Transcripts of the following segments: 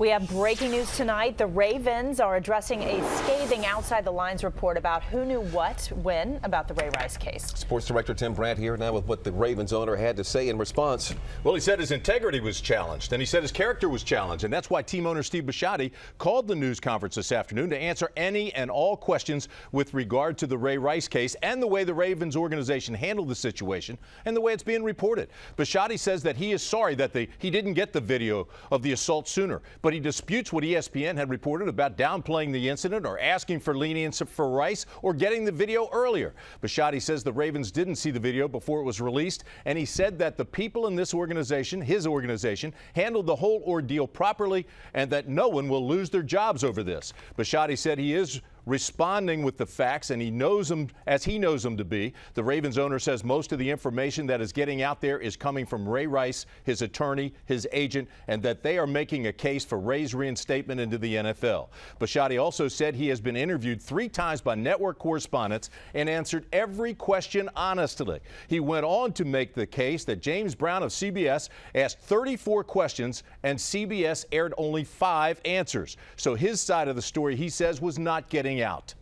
We have breaking news tonight. The Ravens are addressing a scathing outside the lines report about who knew what when about the Ray Rice case. Sports director Tim Brandt here now with what the Ravens owner had to say in response. Well, he said his integrity was challenged, and he said his character was challenged, and that's why team owner Steve Bisciotti called the news conference this afternoon to answer any and all questions with regard to the Ray Rice case and the way the Ravens organization handled the situation and the way it's being reported. Bisciotti says that he is sorry that he didn't get the video of the assault sooner, but he disputes what ESPN had reported about downplaying the incident or asking for lenience for Rice or getting the video earlier. Bisciotti says the Ravens didn't see the video before it was released, and he said that the people in this organization, his organization, handled the whole ordeal properly and that no one will lose their jobs over this. Bisciotti said he is responding with the facts, and he knows them as he knows them to be. The Ravens owner says most of the information that is getting out there is coming from Ray Rice, his attorney, his agent, and that they are making a case for Ray's reinstatement into the NFL. Bisciotti also said he has been interviewed 3 times by network correspondents and answered every question honestly. He went on to make the case that James Brown of CBS asked 34 questions and CBS aired only 5 answers. So his side of the story, he says, was not getting out.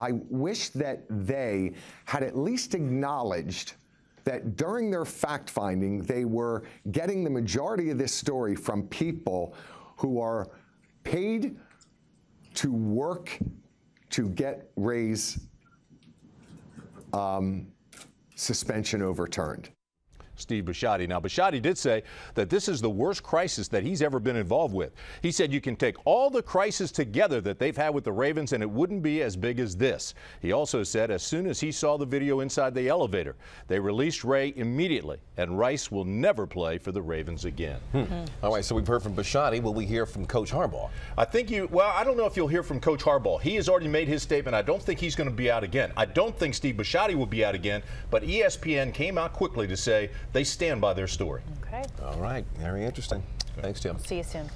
I wish that they had at least acknowledged that during their fact-finding, they were getting the majority of this story from people who are paid to work to get Ray's suspension overturned. Steve Bisciotti. Now, Bisciotti did say that this is the worst crisis that he's ever been involved with. He said you can take all the crises together that they've had with the Ravens and it wouldn't be as big as this. He also said as soon as he saw the video inside the elevator, they released Ray immediately, and Rice will never play for the Ravens again. All right, so we've heard from Bisciotti. Will we hear from Coach Harbaugh? Well, I don't know if you'll hear from Coach Harbaugh. He has already made his statement. I don't think he's going to be out again. I don't think Steve Bisciotti will be out again, but ESPN came out quickly to say they stand by their story. Okay. All right. Very interesting. Thanks, Tim. See you soon.